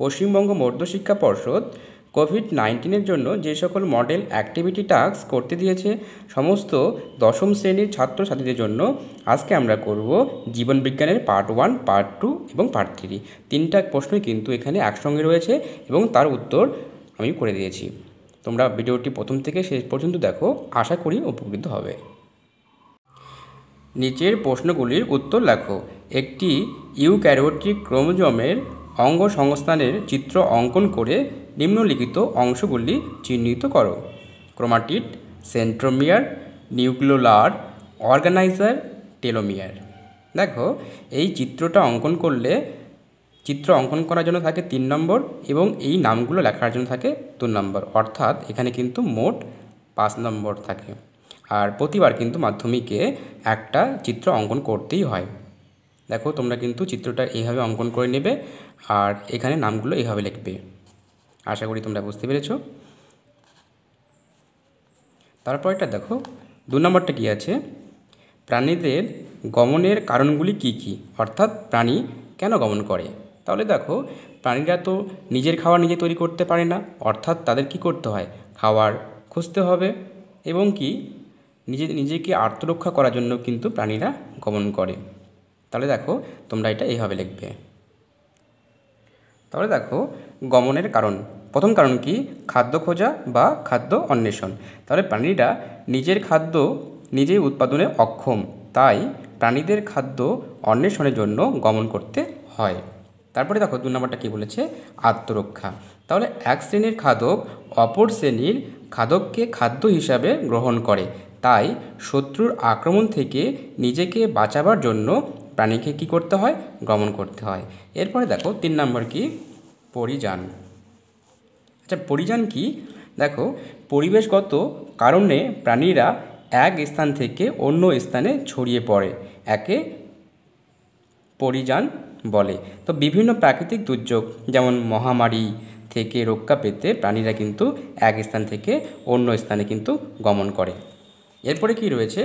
পশ্চিমবঙ্গ মধ্যশিক্ষা পর্ষদ কোভিড-19 জন্য যে সকল মডেল অ্যাক্টিভিটি টাস্ক করতে দিয়েছে সমস্ত দশম শ্রেণীর ছাত্রছাত্রীদের জন্য আজকে আমরা করব জীবন বিজ্ঞানের পার্ট 1 পার্ট 2 এবং পার্ট 3 তিনটা প্রশ্নই কিন্তু এখানে একসঙ্গে রয়েছে এবং তার উত্তর আমি করে দিয়েছি। তোমরা ভিডিওটি প্রথম থেকে শেষ পর্যন্ত দেখো, আশা করি উপকৃত হবে। নিচের প্রশ্নগুলির উত্তর লেখো। একটি ইউক্যারিওটিক ক্রোমোজোমের অঙ্গ সংস্থানের চিত্র অঙ্কন করে নিম্নলিখিত অংশগুলি চিহ্নিত করো। Chromatid, centromere, nucleolar, organiser, telomere. দেখো এই চিত্রটা অঙ্কন করলে চিত্র অঙ্কন করার জন্য থাকে 3 নম্বর এবং এই নামগুলো লেখার জন্য থাকে 2 নম্বর, অর্থাৎ এখানে কিন্তু মোট 5 নম্বর থাকে। আর প্রতিবার কিন্তু মাধ্যমিকে একটা চিত্র অঙ্কন করতেই হয়। দেখো তোমরা কিন্তু চিত্রটা এইভাবে অঙ্কন করে নেবে আর এখানে নামগুলো এইভাবে লিখবে। আশা করি তোমরা বুঝতে পেরেছো। তারপরটা দেখো 2 নম্বরটা কী আছে, প্রাণীদের গমনের কারণগুলি কি কি, অর্থাৎ প্রাণী কেন গমন করে। তাহলে দেখো প্রাণীরা তো নিজের খাবার নিজে তৈরি করতে পারে না, অর্থাৎ তাদের কি করতে হয়, খাবার খুঁজতে হবে এবং কি নিজেকে আত্মরক্ষা করার জন্য কিন্তু প্রাণীরা গমন করে। তাহলে দেখো তোমরা এটা এইভাবে লিখবে। তাহলে দেখো গমনের কারণ, প্রথম কারণ কি, খাদ্য খোঁজা বা খাদ্য অন্বেষণ। তাহলে প্রাণীরা নিজের খাদ্য নিজেই উৎপাদনে অক্ষম, তাই প্রাণীদের খাদ্য অন্বেষণের জন্য গমন করতে হয়। তারপরে দেখো 2 নম্বরটা কী বলেছে, আত্মরক্ষা। তাহলে এক শ্রেণীর খাদক অপর শ্রেণীর খাদককে খাদ্য হিসাবে গ্রহণ করে, তাই শত্রুর আক্রমণ থেকে নিজেকে বাঁচাবার জন্য প্রাণীকে কী করতে হয়, গমন করতে হয়। এরপরে দেখো 3 নম্বর কি, পরিযান। আচ্ছা পরিযান কি, দেখো পরিবেশগত কারণে প্রাণীরা এক স্থান থেকে অন্য স্থানে ছড়িয়ে পড়ে, একে পরিযান বলে। তো বিভিন্ন প্রাকৃতিক দুর্যোগ যেমন মহামারী থেকে রক্ষা পেতে প্রাণীরা কিন্তু এক স্থান থেকে অন্য স্থানে কিন্তু গমন করে। এরপরে কি রয়েছে,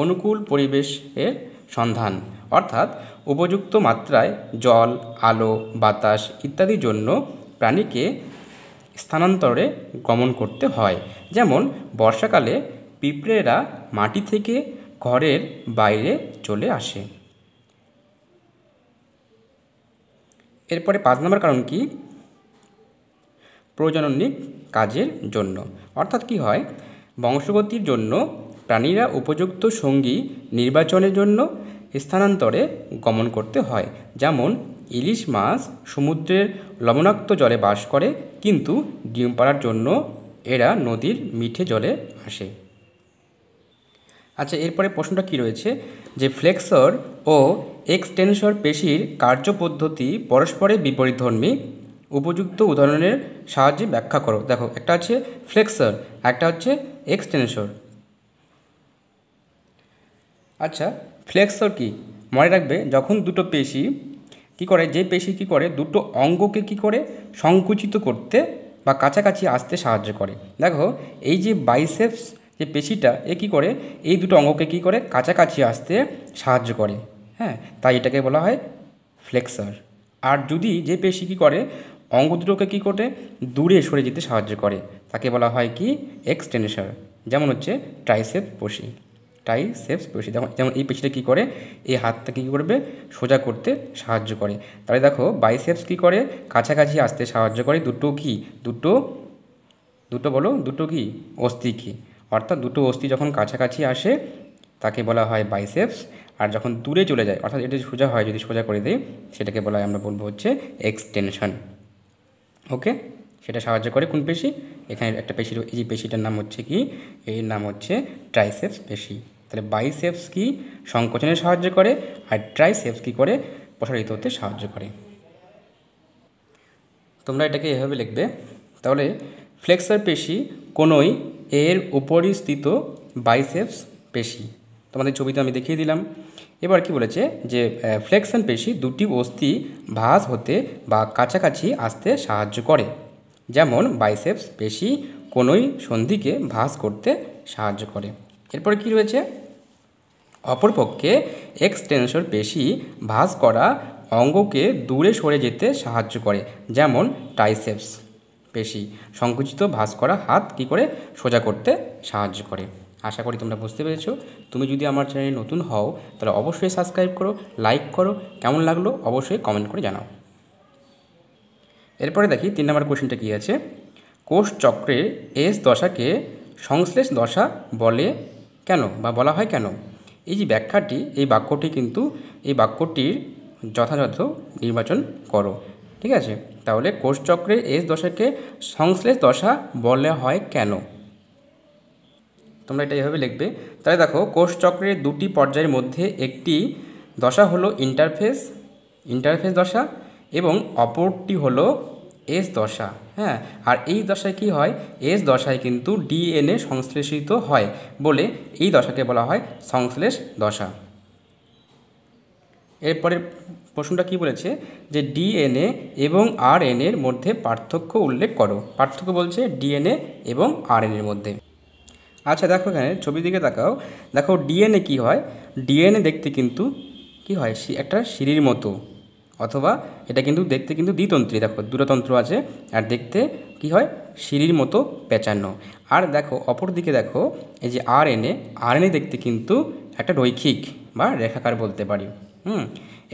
অনুকূল পরিবেশের সন্ধান, অর্থাৎ উপযুক্ত মাত্রায় জল, আলো, বাতাস ইত্যাদির জন্য প্রাণীকে স্থানান্তরে গমন করতে হয়। যেমন বর্ষাকালে পিঁপড়েরা মাটি থেকে ঘরের বাইরে চলে আসে। এরপরে 5 নম্বর কারণ কি, প্রজননিক কাজের জন্য, অর্থাৎ কি হয়, বংশগতির জন্য প্রাণীরা উপযুক্ত সঙ্গী নির্বাচনের জন্য স্থানান্তরে গমন করতে হয়। যেমন ইলিশ মাছ সমুদ্রের লবণাক্ত জলে বাস করে, কিন্তু ডিম পাড়ার জন্য এরা নদীর মিঠে জলে আসে। আচ্ছা এরপরে প্রশ্নটা কি রয়েছে, যে ফ্লেক্সর ও এক্সটেনসর পেশির কার্যপদ্ধতি পরস্পরের বিপরীতধর্মী, উপযুক্ত উদাহরণের সাহায্যে ব্যাখ্যা করো। দেখো একটা আছে ফ্লেক্সর, একটা হচ্ছে এক্সটেনসর। আচ্ছা ফ্লেক্সর কি, মনে রাখবে যখন দুটো পেশি কি করে, যে পেশি কি করে দুটো অঙ্গকে কি করে সংকুচিত করতে বা কাছাকাছি আসতে সাহায্য করে। দেখো এই যে বাইসেপস যে পেশিটা, এ কী করে এই দুটো অঙ্গকে কি করে কাছাকাছি আসতে সাহায্য করে, হ্যাঁ, তাই এটাকে বলা হয় ফ্লেক্সর। আর যদি যে পেশি কি করে অঙ্গ দুটোকে কী করে দূরে সরে যেতে সাহায্য করে, তাকে বলা হয় কি এক্সটেনসর। যেমন হচ্ছে ট্রাইসেপস পেশি, যেমন এই পেশিটা কী করে এই হাতটা কী করবে সোজা করতে সাহায্য করে। তাহলে দেখো বাইসেপস কী করে কাছাকাছি আসতে সাহায্য করে, দুটো অস্থিকে, অর্থাৎ দুটো অস্থি যখন কাছাকাছি আসে তাকে বলা হয় বাইসেপস, আর যখন দূরে চলে যায় অর্থাৎ এটা সোজা হয় যদি সোজা করে দেয় সেটাকে বলা হয়, আমরা বলবো হচ্ছে এক্সটেনশন। ওকে, সেটা সাহায্য করে কোন পেশি, এখানে একটা পেশি, এই যে পেশিটার নাম হচ্ছে কি, এর নাম হচ্ছে ট্রাইসেপস পেশি। তাহলে বাইসেপস কি সংকোচনে সাহায্য করে আর ট্রাইসেপস কি করে প্রসারিত হতে সাহায্য করে। তোমরা এটাকে এভাবে লিখবে। তাহলে ফ্লেক্সর পেশি কোনোই এর উপরিস্থিত বাইসেপস পেশি, তোমাদের ছবিতে আমি দেখিয়ে দিলাম। এবার কি বলেছে, যে ফ্লেক্সন পেশি দুটি অস্থি ভাঁজ হতে বা কাছাকাছি আসতে সাহায্য করে, যেমন বাইসেপস পেশি কোনোই সন্ধিকে ভাঁজ করতে সাহায্য করে। এরপরে কি রয়েছে, অপরপক্ষে এক্সটেনসর পেশি ভাঁজ করা अंग के दूरे सरे जेते साहाज्य करे जेमन ट्राइसेप्स पेशी संकुचित भास करा हाथ कि सोजा करते साहाज्य करे। आशा करी तुम्हारा बुझते पेरेछो। तुमी यदि आमार चैनल नतून हओ ताहले अवश्य सबस्क्राइब करो, लाइक करो, केमन लागलो अवश्य कमेंट करे जानाओ। एरपर देखी 3 नम्बर क्वेश्चनटा कि आछे, कोष चक्रे एस दशा के संश्लेष दशा बले केन बा बला हय केन। एई जे व्याख्याटी एई वाक्यटी किन्तु एई वाक्यटिर यथार्थ निर्वाचन करो, ठीक आछे। ताहले कोष चक्रे एस दशा के संश्लेष दशा बले हय केन तुम्हारा ये लिखे। ताहले देखो कोषचक्रे दुटी पर्यायर मध्य एक दशा हलो इंटरफेस दशा एवं अपरटी हलो एस दशा। हाँ, और ये दशा कि है एस दशाय किन्तु डिएनए संश्लेषित है बोले ये दशा के बला है संश्लेष दशा। एरपर प्रश्नटा कि बोलेछे जे डिएनए एवं आरएनएर मध्य पार्थक्य उल्लेख करो। पार्थक्य बोलछे डिएनए एवं आरएनएर मध्य। अच्छा देखो एखाने छबिर दिके ताकाओ, देखो डिएनए कि है, डिएनए देखते किन्तु कि है एकटा सीढ़िर मतो अथवा एटा किन्तु देखते किन्तु द्वितंत्री, देखो दुटो तंत्र आछे आर देखते कि है सीढ़िर मतो पेचानो। आर देखो अपर दिके देखो एई जे आरएनए देखते किन्तु एकटा रैखिक बा रेखाकार बोलते पारी।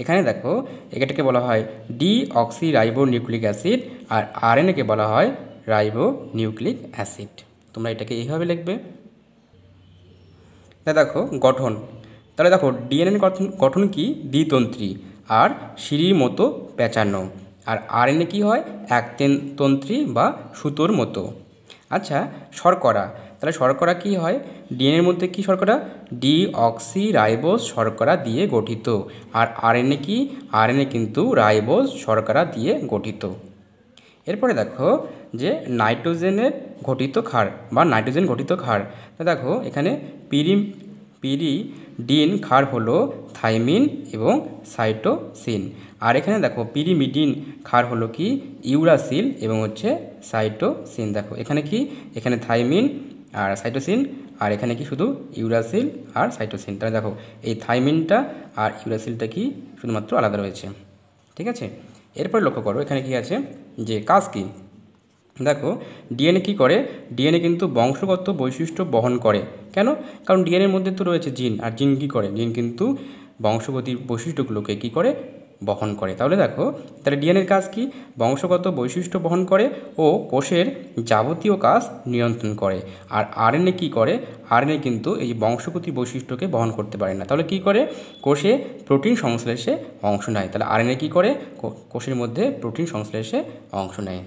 एखाने देखो एटाके बला हय डिअक्सिराइबोनिउक्लिक अ্যাসিড और आरएनए के बला हय राइबोनिउक्लिक अ্যাসিড। तोमरा एटाके एइभाबे लिखबे। देखो गठन, ताहले देखो डिएनए गठन गठन कि द्वितंत्री और सीढ़िर मतो पेचानो और आरएनए कि है एक तंत्री बा सूतोर मतो। अच्छा शर्करा, ताहले शर्करा कि है डिएनएर मध्य कि शर्करा डिअक्सिराइबोज शर्करा दिए गठित और आरएनए कि आरएनए किन्तु राइबोज शर्करा दिए गठित। एरपर देखो जे नाइट्रोजेने घटित क्षार बा नाइट्रोजेन घटित क्षार, तो देखो एखाने पिरिडिन क्षार हलो थाइमिन एवं साइटोसिन और एखाने देखो पिरिमिडिन क्षार हलो कि यूरासिल एवं होच्छे साइटोसिन। देखो एखाने कि एखाने थाइमिन और साइटोसिन और एखाने कि शुधु यूरासिल और साइटोसिन। ताहले देखो एई थाइमिनटा और यूरासिलटा कि शुधुमात्र आलादा रयेछे, ठीक आछे। एरपर लक्ष्य करो एखाने कि आछे जे काज कि, देखो ডিএনএ কি করে, ডিএনএ কিন্তু বংশগত বৈশিষ্ট্য বহন করে কেন, কারণ ডিএনএর মধ্যে তো রয়েছে জিন আর জিন কি করে, জিন কিন্তু বংশগত বৈশিষ্ট্যগুলোকে কি করে বহন করে। তাহলে দেখো তাহলে ডিএনএর কাজ কি বংশগত বৈশিষ্ট্য বহন করে ও কোষের যাবতীয় কাজ নিয়ন্ত্রণ করে আর আরএনএ কি করে, আরএনএ কিন্তু এই বংশগত বৈশিষ্ট্যকে বহন করতে পারে না, তাহলে কি করে কোষে প্রোটিন সংশ্লেষে অংশ নেয়। তাহলে আরএনএ কি করে কোষের মধ্যে প্রোটিন সংশ্লেষে অংশ নেয়।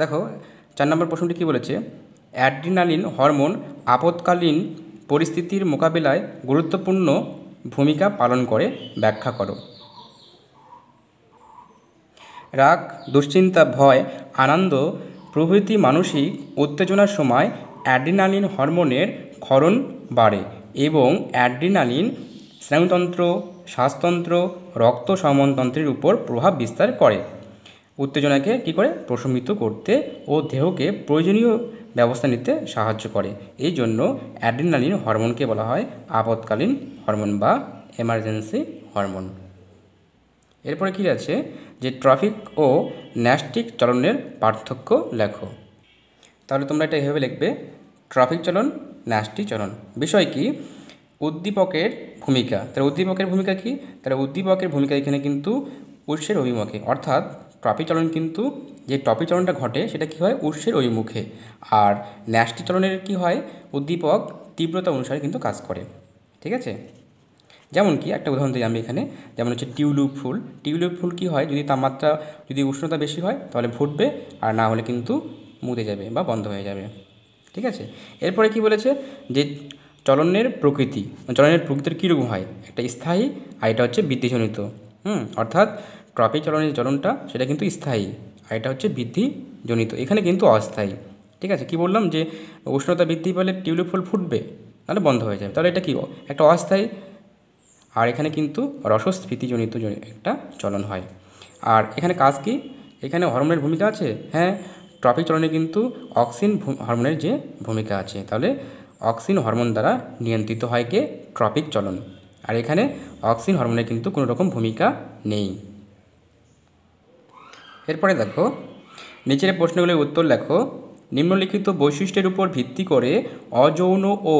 देखो 4 नम्बर प्रश्नटी कि बोलेछे, অ্যাড্রিনালিন হরমোন आपत्कालीन परिस्थितिर मोकाबेलाय गुरुत्वपूर्ण भूमिका पालन करे व्याख्या करो। राग दुश्चिंता भय आनंद प्रभृति मानसिक उत्तेजनार समय অ্যাড্রিনালিন হরমोनेर क्षरण बाढ़े एवं অ্যাড্রিনালিन स्नायुतंत्र श्वासतंत्र रक्त समन्तंत्रेर उपर प्रभाव विस्तार करे उत्तेजना के कि करे प्रशमित करते और देह के प्रयोजनीय व्यवस्था निते साहाज्य करे। एई जन्य অ্যাড্রিনালিন हरमोन के बला हय आपत्कालीन हरमोन बा एमार्जेंसि हरमोन। एरपर कि आछे जे ट्रफिक और न्यस्टिक चलनेर पार्थक्य लेखो। ताहले तोमरा एटा एइभाबे लिखबे ट्रफिक चलन न्यस्टिक चलन विषय कि उद्दीपकेर भूमिका। ताहले उद्दीपकेर भूमिका कि, ताहले उद्दीपकेर भूमिका एखाने किन्तु উৎসের অভিমুখে अर्थात ট্রফিক চলন কিন্তু যে ট্রফিক চলনটা ঘটে সেটা কি হয় উৎসের অভিমুখে আর ন্যস্টিক চলনের কি হয় উদ্দীপক তীব্রতা অনুসারে কিন্তু কাজ করে, ঠিক আছে। যেমন কি একটা উদাহরণ দিই আমি এখানে, যেমন হচ্ছে টিউলিপ ফুল। টিউলিপ ফুল কি হয় যদি তাপমাত্রা যদি উষ্ণতা বেশি হয় তাহলে ফুটবে আর না হলে কিন্তু মুদে যাবে বা বন্ধ হয়ে যাবে, ঠিক আছে। এরপরে কি বলেছে যে চলনের প্রকৃতি, চলনের প্রকৃতির কীরকম হয়, একটা স্থায়ী আর এটা হচ্ছে বৃদ্ধিজনিত। अर्थात ট্রফিক চলনের চলনটা সেটা কিন্তু স্থায়ী আর এটা হচ্ছে বৃদ্ধি জনিত, এখানে কিন্তু অস্থায়ী, ঠিক আছে। কি বললাম যে উষ্ণতা বৃদ্ধি পেলে টিউলিপ ফুল ফুটবে তাহলে বন্ধ হয়ে যাবে, তাহলে এটা কি একটা অস্থায়ী আর এখানে কিন্তু রসস্ফীতি জনিত একটা চলন হয়। আর এখানে কাজ কি, এখানে হরমোনের ভূমিকা আছে। হ্যাঁ, ট্রফিক চলনে কিন্তু অক্সিন হরমোনের যে ভূমিকা আছে, তাহলে অক্সিন হরমোন দ্বারা নিয়ন্ত্রিত হয় কে ট্রফিক চলন। और एखाने অক্সিন হরমোনের किन्तु कोनो रकम भूमिका नहीं। एरपर देखो नीचे प्रश्नगुलिर उत्तर लेखो। निम्नलिखित বৈশিষ্ট্যের উপর ভিত্তি করে অযৌন ও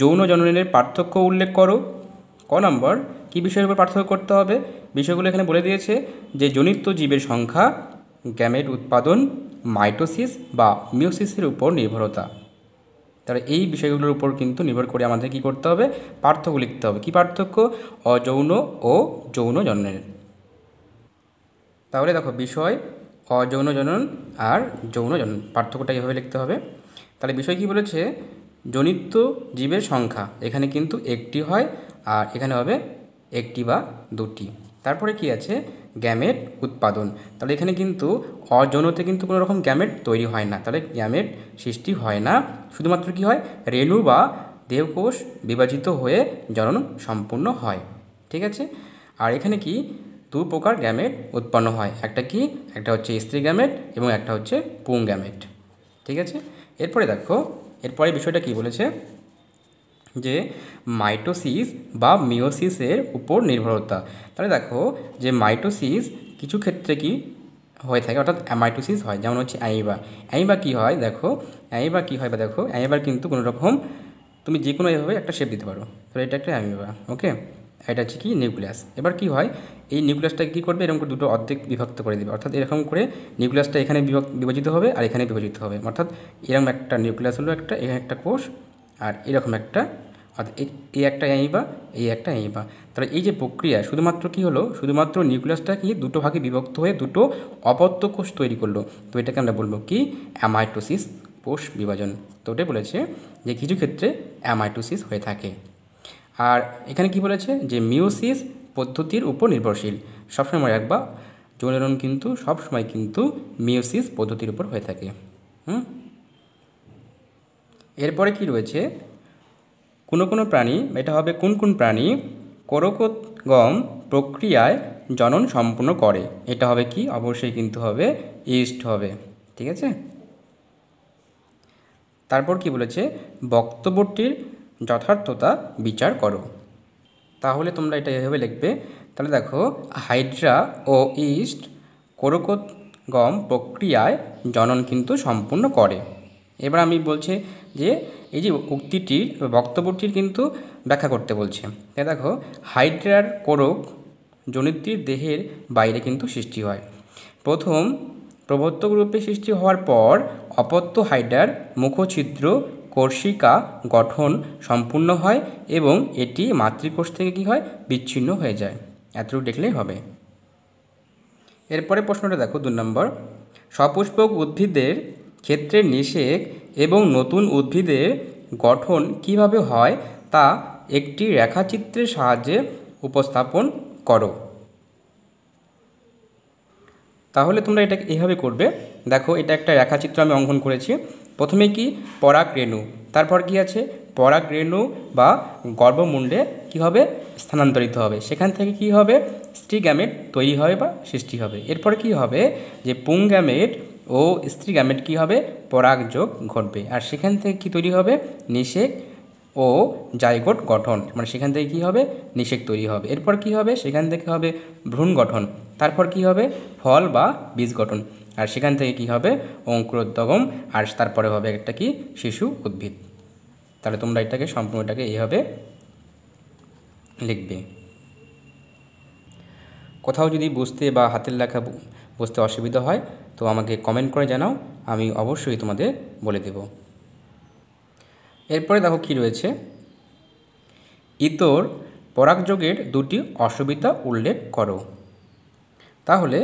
যৌন জননের পার্থক্য উল্লেখ করো। ক নম্বর কি বিষয়ের উপর পার্থক্য করতে হবে, বিষয়গুলো এখানে বলে দিয়েছে যে জনিত জীবের সংখ্যা, গ্যামেট উৎপাদন, মাইটোসিস বা মিউসিসের উপর নির্ভরতা। তাহলে এই বিষয়গুলোর উপর কিন্তু নির্ভর করে আমাদের কি করতে হবে, পার্থক্য লিখতে হবে। কি পার্থক্য? অযৌন ও যৌন জননের। তাহলে দেখো বিষয় অযৌন জনন আর যৌন জনন পার্থক্যটা এইভাবে লিখতে হবে। তাহলে বিষয় কি বলেছে, জনিত জীবের সংখ্যা, এখানে কিন্তু একটি হয় আর এখানে হবে একটি বা দুটি। তারপরে কি আছে, গ্যামেট উৎপাদন। তাহলে এখানে কিন্তু অযৌনতে কিন্তু কোনো রকম গ্যামেট তৈরি হয় না, তাহলে গ্যামেট সৃষ্টি হয় না, শুধুমাত্র কি হয় রেণু বা দেহকোষ বিভাজিত হয়ে জনন সম্পূর্ণ হয়। ঠিক আছে। আর এখানে কি দু প্রকার গ্যামেট উৎপন্ন হয়, একটা কি, একটা হচ্ছে স্ত্রী গ্যামেট এবং একটা হচ্ছে পুং গ্যামেট। ঠিক আছে। এরপরে দেখো এরপরে বিষয়টা কি বলেছে যে মাইটোসিস বা মিওসিসের উপর নির্ভরতা। তাহলে দেখো যে মাইটোসিস কিছু ক্ষেত্রে কি হয়ে থাকে, অর্থাৎ মাইটোসিস হয়, যেমন হচ্ছে অ্যামিবা। অ্যামিবা কী হয় দেখো, অ্যামিবা কী হয় বা দেখো অ্যামিবার কিন্তু কোনো রকম তুমি যে কোনো এভাবে একটা শেপ দিতে পারো। তাহলে এটা একটা অ্যামিবা, ওকে। এটা হচ্ছে কি নিউক্লিয়াস। এবার কি হয়, এই নিউক্লিয়াসটাকে কী করবে, এরকম করে দুটো অর্ধেক বিভক্ত করে দেবে, অর্থাৎ এরকম করে নিউক্লিয়াসটা এখানে বিভাজিত হবে আর এখানে বিভাজিত হবে, অর্থাৎ এরকম একটা নিউক্লিয়াস হলো একটা, এখানে একটা কোষ আর এরকম একটা, অর্থাৎ এই একটা অ্যামিবা, এই একটা অ্যামিবা। তাহলে এই যে প্রক্রিয়া শুধুমাত্র কি হলো, শুধুমাত্র নিউক্লিয়াসটা কি দুটো ভাগে বিভক্ত হয়ে দুটো অপত্য কোষ তৈরি করলো, তো এটাকে আমরা বলবো কি অ্যামাইটোসিস, কোষ বিভাজন। তো ওটাই বলেছে যে কিছু ক্ষেত্রে অ্যামাইটোসিস হয়ে থাকে। আর এখানে কি বলেছে যে মিওসিস পদ্ধতির উপর নির্ভরশীল। সবসময় রাখবা যৌন জনন কিন্তু সবসময় কিন্তু মিওসিস পদ্ধতির উপর হয়ে থাকে। এরপরে কি রয়েছে, কোনো কোনো প্রাণী, এটা হবে কোন কোন প্রাণী কোরোকোগম প্রক্রিয়ায় জনন সম্পূর্ণ করে। এটা হবে কি, অবশ্যই কিন্তু হবে ইস্ট হবে। ঠিক আছে। তারপর কি বলেছে, বক্তব্যটির যথার্থতা বিচার করো। তাহলে তোমরা এটা এভাবে লিখবে। তাহলে দেখো হাইড্রা ও ইস্ট কোরোকোগম প্রক্রিয়ায় জনন কিন্তু সম্পূর্ণ করে। এবার আমি বলছি যে এই যে উক্তিটির বক্তব্যটির কিন্তু ব্যাখ্যা করতে বলছে। তাই দেখো হাইড্রার কোরক জনিত্রীর দেহের বাইরে কিন্তু সৃষ্টি হয়। প্রথম প্রবর্তক রূপে সৃষ্টি হওয়ার পর অপত্য হাইড্রার মুখছিদ্র কোষিকা গঠন সম্পূর্ণ হয় এবং এটি মাতৃকোষ থেকে কি হয় বিচ্ছিন্ন হয়ে যায়। এতটুকু দেখলেই হবে। এরপরে প্রশ্নটা দেখো 2 নম্বর, সপুষ্পক উদ্ভিদের ক্ষেত্রে নিষেক এবং নতুন উদ্ভিদের গঠন কিভাবে হয় তা একটি রেখাচিত্রের সাহায্যে উপস্থাপন করো। তাহলে তোমরা এটা এইভাবে করবে। দেখো এটা একটা রেখাচিত্র আমি অঙ্কন করেছি। প্রথমে কি পরাগ রেণু, তারপর কি আছে পরাগ রেণু বা গর্ভমুণ্ডে কি হবে স্থানান্তরিত হবে, সেখান থেকে কি হবে স্ত্রী গ্যামেট তৈরি হবে বা সৃষ্টি হবে। এরপর কি হবে যে পুং গ্যামেট ও স্ত্রী গ্যামেট কি হবে পরাগযোগ ঘটবে, আর সেখান থেকে কি তৈরি হবে নিষেক ও জাইগোট গঠন, মানে সেখান থেকে কি হবে নিষেক তৈরি হবে। এরপর কি হবে সেখান থেকে হবে ভ্রূণ গঠন, তারপর কি হবে ফল বা বীজ গঠন, আর সেখান থেকে কি হবে অঙ্কুরোদ্গম, আর তারপরে হবে একটা কি শিশু উদ্ভিদ। তাহলে তোমরা এটাকে সম্পূর্ণটাকে এইভাবে লিখবে। কোথাও যদি বুঝতে বা হাতের লেখা বুঝতে অসুবিধা হয় তো আমাকে কমেন্ট করে জানাও, আমি অবশ্যই তোমাদের বলে দেব। এরপরে দেখো কি রয়েছে, ইতর পরাগযোগের দুটি অসুবিধা উল্লেখ করো। তাহলে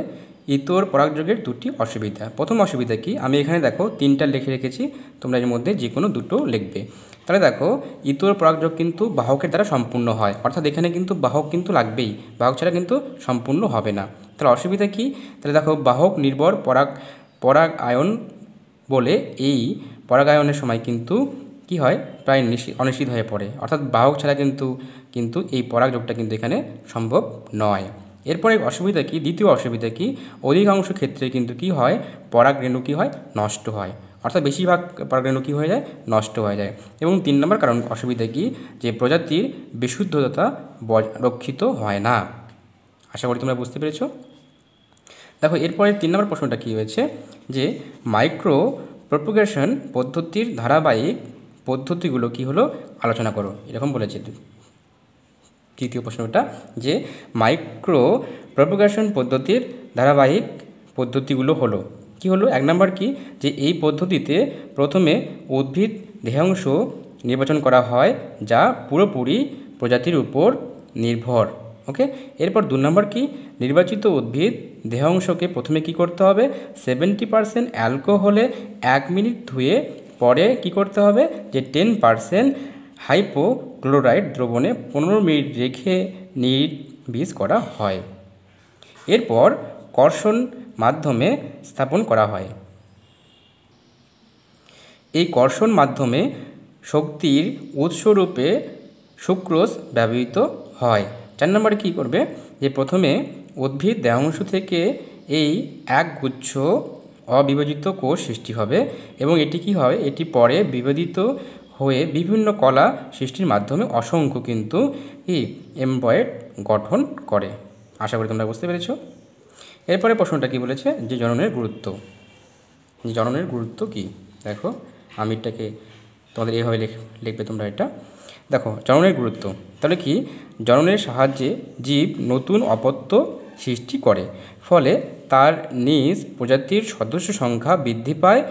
ইতর পরাগযোগের দুটি অসুবিধা, প্রথম অসুবিধা কি, আমি এখানে দেখো 3টা লিখে রেখেছি, তোমরা এর মধ্যে যে কোনো দুটো লিখবে। তাহলে দেখো ইতর পরাগযোগ কিন্তু বাহকের দ্বারা সম্পূর্ণ হয়, অর্থাৎ এখানে কিন্তু বাহক কিন্তু লাগবেই, বাহক ছাড়া কিন্তু সম্পূর্ণ হবে না। তাহলে অসুবিধা কি, তাহলে দেখো বাহক নির্ভর পরাগায়ন বলে এই পরাগায়নের সময় কিন্তু কি হয় প্রায় অনিশ্চিত হয়ে পড়ে, অর্থাৎ বাহক ছাড়া কিন্তু এই পরাগযোগটা কিন্তু এখানে সম্ভব নয়। এরপরে অসুবিধা কি, দ্বিতীয় অসুবিধা কি, অধিকাংশ ক্ষেত্রে কিন্তু কি হয় পরাগ রেণু কি হয় নষ্ট হয়, अर्थात बेशिरभाग প্রাণীগুলো কি হয়ে যায় নষ্ট হয়ে যায়। এবং তিন নম্বর কারণ অসুবিধা কি যে প্রজাতির বিশুদ্ধতা রক্ষিত হয় না। আশা করি তোমরা বুঝতে পেরেছো। দেখো এরপরে তিন নম্বর প্রশ্নটা কি হয়েছে যে মাইক্রো প্রপোগেশন পদ্ধতির ধারাবাহিক পদ্ধতিগুলো কি হলো আলোচনা করো, এরকম বলেছে। তৃতীয় প্রশ্নটা যে মাইক্রো প্রপোগেশন পদ্ধতির ধারাবাহিক পদ্ধতিগুলো হলো কি হলো, এক নম্বর কি যে এই পদ্ধতিতে প্রথমে উদ্ভিদ দেহাংশ নির্বাচন করা হয় যা পুরোপুরি প্রজাতির উপর নির্ভর। ওকে, এরপর দু নম্বর কি নির্বাচিত উদ্ভিদ দেহাংশকে প্রথমে কি করতে হবে 70% অ্যালকোহলে 1 মিনিট ধুয়ে পরে কি করতে হবে যে 10% হাইপোক্লোরাইড দ্রবণে 15 মিনিট রেখে নির্বীজ করা হয়। এরপর কর্ষণ মাধ্যমে স্থাপন করা হয়। এই কর্ষণ মাধ্যমে শক্তির উৎসরূপে সুক্রোজ ব্যবহৃত হয়। 4 নম্বরে কী করবে যে প্রথমে উদ্ভিদ দেহাংশ থেকে এই এক গুচ্ছ অবিভাজিত কোষ সৃষ্টি হবে এবং এটি কি হয় এটি পরে বিভাজিত হয়ে বিভিন্ন কলা সৃষ্টির মাধ্যমে অসংখ্য কিন্তু এমব্রয়েড গঠন করে। আশা করি তোমরা বুঝতে পেরেছো। এরপরে প্রশ্নটা কি বলেছে যে জননের গুরুত্ব, জননের গুরুত্ব কি। দেখো আমি এটাকে তোমাদের এইভাবে লিখবে তোমরা এটা। দেখো জননের গুরুত্ব তাহলে কি জননের সাহায্যে জীব নতুন অপত্য সৃষ্টি করে, ফলে তার নিজ প্রজাতির সদস্য সংখ্যা বৃদ্ধি পায়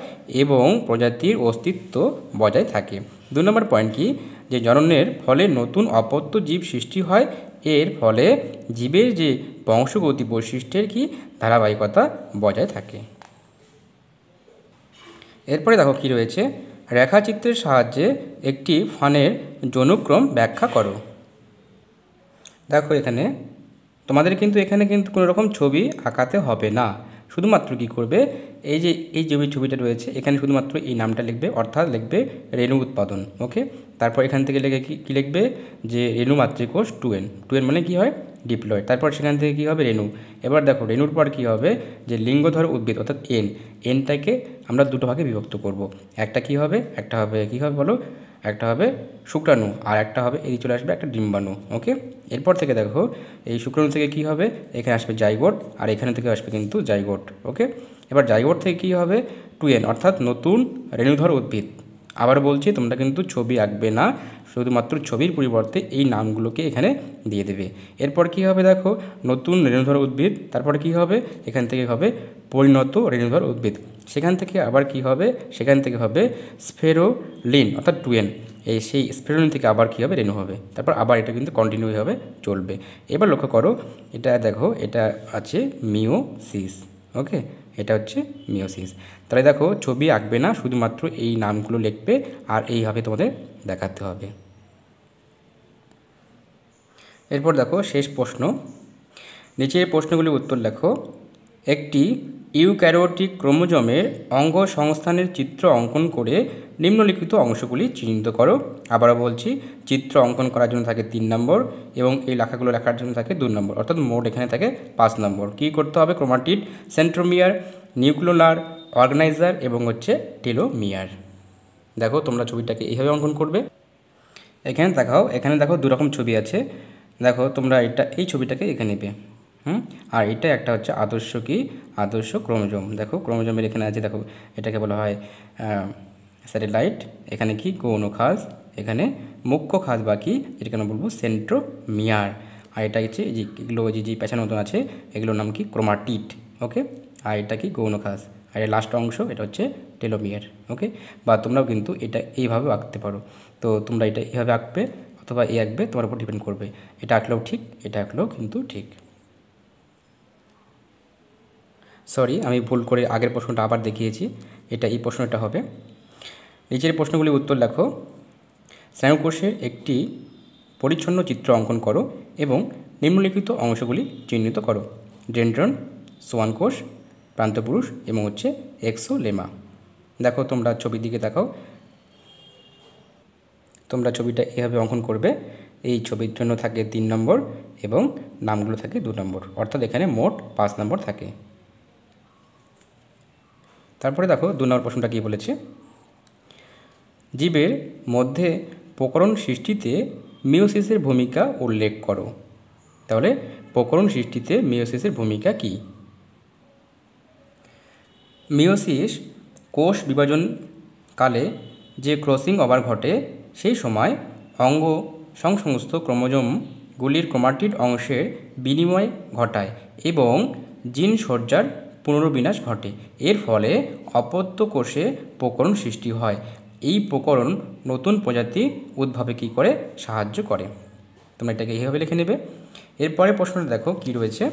এবং প্রজাতির অস্তিত্ব বজায় থাকে। 2 নম্বর পয়েন্ট কি যে জননের ফলে নতুন অপত্য জীব সৃষ্টি হয়, এর ফলে জীবের যে বংশগতি বৈশিষ্ট্যের কি ধারাবাহিকতা বজায় থাকে। এরপরে দেখো কি রয়েছে রেখাচিত্রের সাহায্যে একটি ফানের যৌনক্রম ব্যাখ্যা করো। দেখো এখানে তোমাদের কিন্তু কোনো রকম ছবি আঁকাতে হবে না, শুধুমাত্র কি করবে এই যে ছবিটা রয়েছে এখানে শুধুমাত্র এই নামটা লিখবে, অর্থাৎ লিখবে রেণু উৎপাদন। ওকে, তারপর এখান থেকে লিখে কী লিখবে যে রেণু মাতৃকোষ 2n মানে কি হয় ডিপ্লয়েড, তারপর সেখান থেকে কি হবে রেণু। এবার দেখো রেণুর পর কি হবে যে লিঙ্গধর উদ্ভিদ অর্থাৎ nটাকে আমরা দুটো ভাগে বিভক্ত করব, একটা কি হবে একটা হবে শুক্রাণু আর একটা হবে এই চলে আসবে একটা ডিম্বাণু। ওকে, এরপর থেকে দেখো এই শুক্রাণু থেকে কি হবে এখানে আসবে জাইগোট আর এখানে থেকে আসবে কিন্তু জাইগোট। ওকে, এবার জাইগোট থেকে কি হবে 2n অর্থাৎ নতুন রেণুধর উদ্ভিদ। আবার বলছি তোমরা কিন্তু ছবি আঁকবে না, শুধুমাত্র ছবির পরিবর্তে এই নামগুলোকে এখানে দিয়ে দেবে। এরপর কি হবে দেখো নতুন রেণুধর উদ্ভিদ, তারপরে কি হবে এখান থেকে হবে পরিণত রেণুধর উদ্ভিদ, সেখান থেকে আবার কি হবে স্ফেরোলিন অর্থাৎ 2n, এই সেই স্ফেরোলিন থেকে আবার কি হবে রেণু হবে, তারপর আবার এটা কিন্তু কন্টিনিউ হবে চলবে। এবার লক্ষ্য করো এটা দেখো এটা আছে মিওসিস। ওকে, এটা হচ্ছে মিওসিস। তাহলে দেখো ছবি আঁকবে না, শুধুমাত্র এই নামগুলো লিখবে আর এইভাবে তোমাদের দেখাতে হবে। এরপর দেখো শেষ প্রশ্ন, নিচের প্রশ্নগুলির উত্তর লেখো। একটি ইউক্যারিওটিক ক্রোমোজোমের অঙ্গ সংস্থানের চিত্র অঙ্কন করে নিম্নলিখিত অংশগুলি চিহ্নিত করো। আবারও বলছি চিত্র অঙ্কন করার জন্য থাকে 3 নম্বর এবং এই লেখাগুলো লেখার জন্য থাকে 2 নম্বর, অর্থাৎ মোট এখানে থাকে 5 নম্বর। কী করতে হবে ক্রোমাটিড, সেন্ট্রোমিয়ার, নিউক্লিওলার, অর্গানাইজার এবং হচ্ছে টেলোমিয়ার। দেখো তোমরা ছবিটাকে এইভাবে অঙ্কন করবে। এখানে দেখাও, এখানে দেখো 2 রকম ছবি আছে। দেখো তোমরা এটা এই ছবিটাকে এখানে নেবে, আর এটা একটা হচ্ছে আদর্শ কি আদর্শ ক্রোমোজোম। দেখো ক্রোমোজোমের এখানে আছে দেখো এটাকে বলা হয় স্যাটেলাইট, এখানে কি গৌণ খাস, এখানে মুখ্য খাস বাকি যেটাকে আমরা বলবো সেন্ট্রোমিয়ার, আর এটা হচ্ছে যেগুলো যে পেছার মতন আছে এগুলোর নাম কি ক্রোমাটিড। ওকে, আর এটা কি গৌণ খাস, আর এর লাস্ট অংশ এটা হচ্ছে টেলোমিয়ার। ওকে, বা তোমরাও কিন্তু এটা এইভাবে আঁকতে পারো, তো তোমরা এটা এইভাবে আঁকবে অথবা এই আঁকবে, তোমার উপর ডিপেন্ড করবে। এটা আঁকলেও ঠিক, এটা আঁকলেও কিন্তু ঠিক। সরি আমি ভুল করে আগের প্রশ্নটা আবার দেখিয়েছি, এটা এই প্রশ্নটা হবে। নিচের প্রশ্নগুলি উত্তর লেখো। স্নায়ুকোষের একটি পরিচ্ছন্ন চিত্র অঙ্কন করো এবং নিম্নলিখিত অংশগুলি চিহ্নিত করো। ডেনড্রন, সোয়ান কোষ, প্রান্তপুরুষ এবং হচ্ছে এক্সোলেমা। দেখো তোমরা ছবির দিকে দেখাও, তোমরা ছবিটা এভাবে অঙ্কন করবে। এই ছবির জন্য থাকে 3 নম্বর এবং নামগুলো থাকে 2 নম্বর, অর্থাৎ এখানে মোট 5 নম্বর থাকে। তারপরে দেখো দুই নম্বর প্রশ্নটা কি বলেছে, জীবের মধ্যে প্রকরণ সৃষ্টিতে মিয়োসিসের ভূমিকা উল্লেখ করো। তাহলে প্রকরণ সৃষ্টিতে মিয়োসিসের ভূমিকা কি? মিয়োসিস কোষ বিভাজন কালে যে ক্রসিং ওভার ঘটে সেই সময় অঙ্গ সংশ্লিষ্ট ক্রোমোজোমগুলির ক্রোমাটিড অংশের বিনিময় ঘটায় এবং জিন সজ্জার পুনর্বিন্যাস ঘটে। এর ফলে অপত্য কোষে প্রকরণ সৃষ্টি হয়। এই প্রকরণ নতুন প্রজাতি উদ্ভবে কী করে? সাহায্য করে। তোমরা এটাকে এইভাবে লিখে নেবে। এরপরে প্রশ্নটা দেখো কি রয়েছে,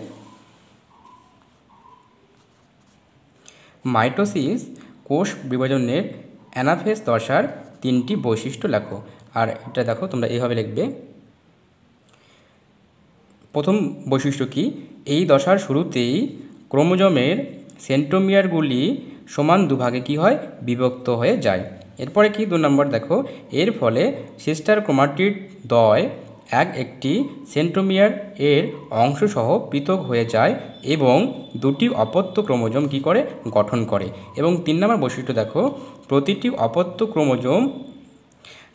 মাইটোসিস কোষ বিভাজনের অ্যানাফেজ দশার তিনটি বৈশিষ্ট্য লেখো। আর এটা দেখো তোমরা এইভাবে লিখবে। প্রথম বৈশিষ্ট্য কি? এই দশার শুরুতেই ক্রোমোজোমের সেন্ট্রোমিয়ারগুলি সমান দুভাগে কি হয়? বিভক্ত হয়ে যায়। এরপরে কি দুই নম্বর দেখো, এর ফলে সিস্টার ক্রোমাটিড দ্বয় একটি সেন্ট্রোমিয়ার এর অংশসহ পৃথক হয়ে যায় এবং দুটি অপত্য ক্রোমোজোম কি করে? গঠন করে। এবং তিন নম্বর বৈশিষ্ট্য দেখো, প্রতিটি অপত্য ক্রোমোজোম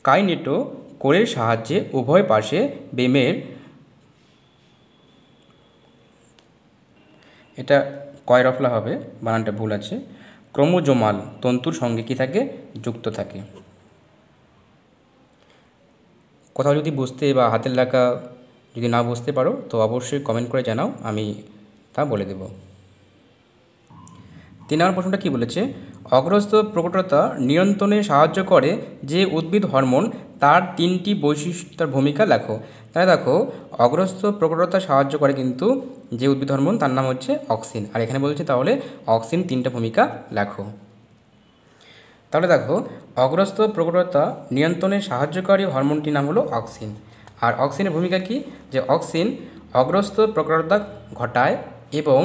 কাইনেটো কোরের সাহায্যে উভয় পাশে বেমের, এটা কয়রফলা হবে, বানানটা ভুল আছে, ক্রোমোজোমাল তন্তুর সঙ্গে কি থাকে? যুক্ত থাকে। কোথাও যদি বুঝতে বা হাতের লেখা যদি না বুঝতে পারো তো অবশ্যই কমেন্ট করে জানাও, আমি তা বলে দেব। তিন নম্বর প্রশ্নটা কি বলেছে, অগ্রস্থ প্রকটতা নিয়ন্ত্রণে সাহায্য করে যে উদ্ভিদ হরমোন তার তিনটি বৈশিষ্ট্যের ভূমিকা লেখো। তাই দেখো অগ্রস্থ প্রকটতা সাহায্য করে কিন্তু যে উদ্ভিদ হরমোন তার নাম হচ্ছে অক্সিন। আর এখানে বলছে তাহলে অক্সিন তিনটা ভূমিকা লেখো। তাহলে দেখো অগ্রস্থ প্রকটতা নিয়ন্ত্রণে সাহায্যকারী হরমোনটির নাম হলো অক্সিন। আর অক্সিনের ভূমিকা কি? যে অক্সিন অগ্রস্থ প্রকটতা ঘটায় এবং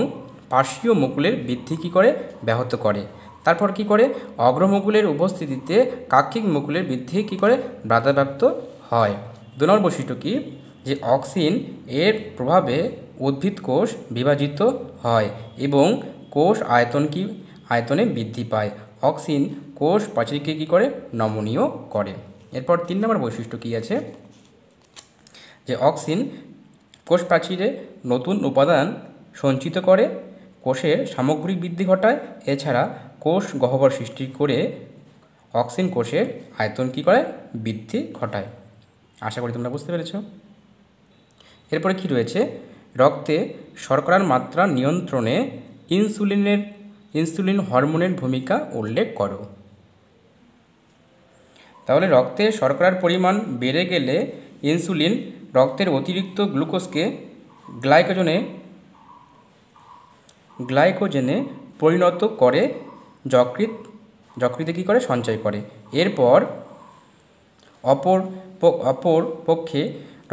পার্শ্বীয় মুকুলের বৃদ্ধি কী করে? ব্যাহত করে। তারপর কি করে? অগ্রমুকুলের উপস্থিতিতে কাক্ষিক মুকুলের বৃদ্ধি কী করে? বাধাপ্রাপ্ত হয়। দুই নম্বর বৈশিষ্ট্য কী? যে অক্সিন এর প্রভাবে উদ্ভিদ কোষ বিভাজিত হয় এবং কোষ আয়তনে বৃদ্ধি পায়। অক্সিন কোষ প্রাচীরকে কী করে? নমনীয় করে। এরপর তিন নম্বর বৈশিষ্ট্য কী আছে? যে অক্সিন কোষ প্রাচীরে নতুন উপাদান সঞ্চিত করে, কোষের সামগ্রিক বৃদ্ধি ঘটায়। এছাড়া কোষ গহ্বর সৃষ্টি করে অক্সিন কোষের আয়তন কী করে? বৃদ্ধি ঘটায়। আশা করি তোমরা বুঝতে পেরেছ। এরপরে কি রয়েছে, রক্তে শর্করার মাত্রা নিয়ন্ত্রণে ইনসুলিন হরমোনের ভূমিকা উল্লেখ করো। তাহলে রক্তে শর্করার পরিমাণ বেড়ে গেলে ইনসুলিন রক্তের অতিরিক্ত গ্লুকোজকে গ্লাইকোজেনে পরিণত করে, যকৃতে কী করে? সঞ্চয় করে। এরপর অপর পক্ষে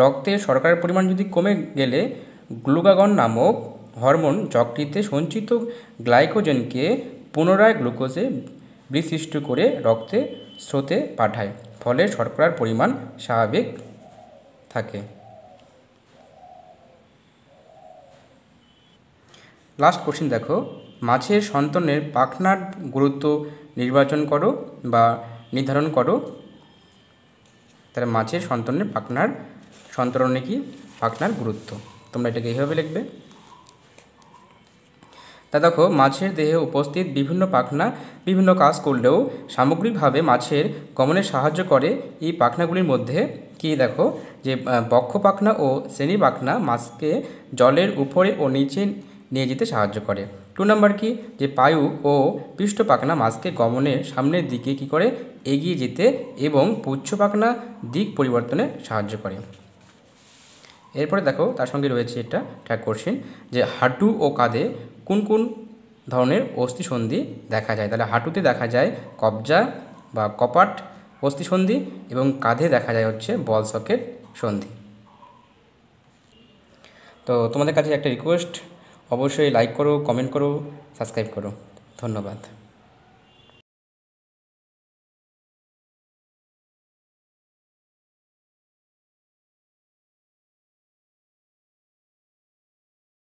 রক্তে শর্করার পরিমাণ যদি কমে গেলে গ্লুকাগন নামক হরমোন যকৃতে সঞ্চিত গ্লাইকোজেনকে পুনরায় গ্লুকোজে বিশিষ্ট করে রক্তে স্রোতে পাঠায়, ফলে শর্করার পরিমাণ স্বাভাবিক থাকে। লাস্ট কোশ্চেন দেখো, মাছের সন্তানের পাখনার গুরুত্ব নির্বাচন করো বা নির্ধারণ করো। তাহলে মাছের সন্তানের সন্তরণে কি? পাখনার গুরুত্ব। তোমরা এটাকে এইভাবে লিখবে। তা দেখো মাছের দেহে উপস্থিত বিভিন্ন পাখনা বিভিন্ন কাজ করলেও সামগ্রিকভাবে মাছের গমনে সাহায্য করে। এই পাখনাগুলির মধ্যে কি দেখো, যে বক্ষ পাখনা ও শ্রেণী পাখনা মাছকে জলের উপরে ও নিচে নিয়ে যেতে সাহায্য করে। টু নাম্বার কি? যে পায়ু ও পৃষ্ঠ পাখনা মাছকে গমনে সামনের দিকে কি করে? এগিয়ে যেতে এবং পুচ্ছ পাখনা দিক পরিবর্তনে সাহায্য করে। এরপরে দেখো তার সঙ্গে রয়েছে এটা ট্র্যাক কোশ্চেন, যে হাঁটু ও কাঁধে কোন কোন ধরনের অস্থিসন্ধি দেখা যায়? তাহলে হাঁটুতে দেখা যায় কবজা বা কপাট অস্থিসন্ধি এবং কাঁধে দেখা যায় হচ্ছে বল সকেট সন্ধি। তো তোমাদের কাছে একটা রিকোয়েস্ট, অবশ্যই লাইক করো, কমেন্ট করো, সাবস্ক্রাইব করো। ধন্যবাদ।